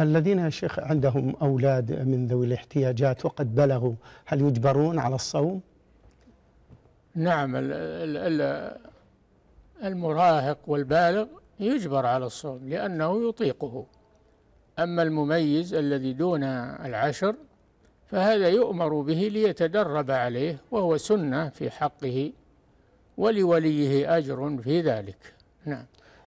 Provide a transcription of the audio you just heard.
الذين يا شيخ عندهم أولاد من ذوي الاحتياجات وقد بلغوا، هل يجبرون على الصوم؟ نعم، المراهق والبالغ يجبر على الصوم لأنه يطيقه، أما المميز الذي دون العشر فهذا يؤمر به ليتدرب عليه، وهو سنة في حقه ولوليه أجر في ذلك. نعم.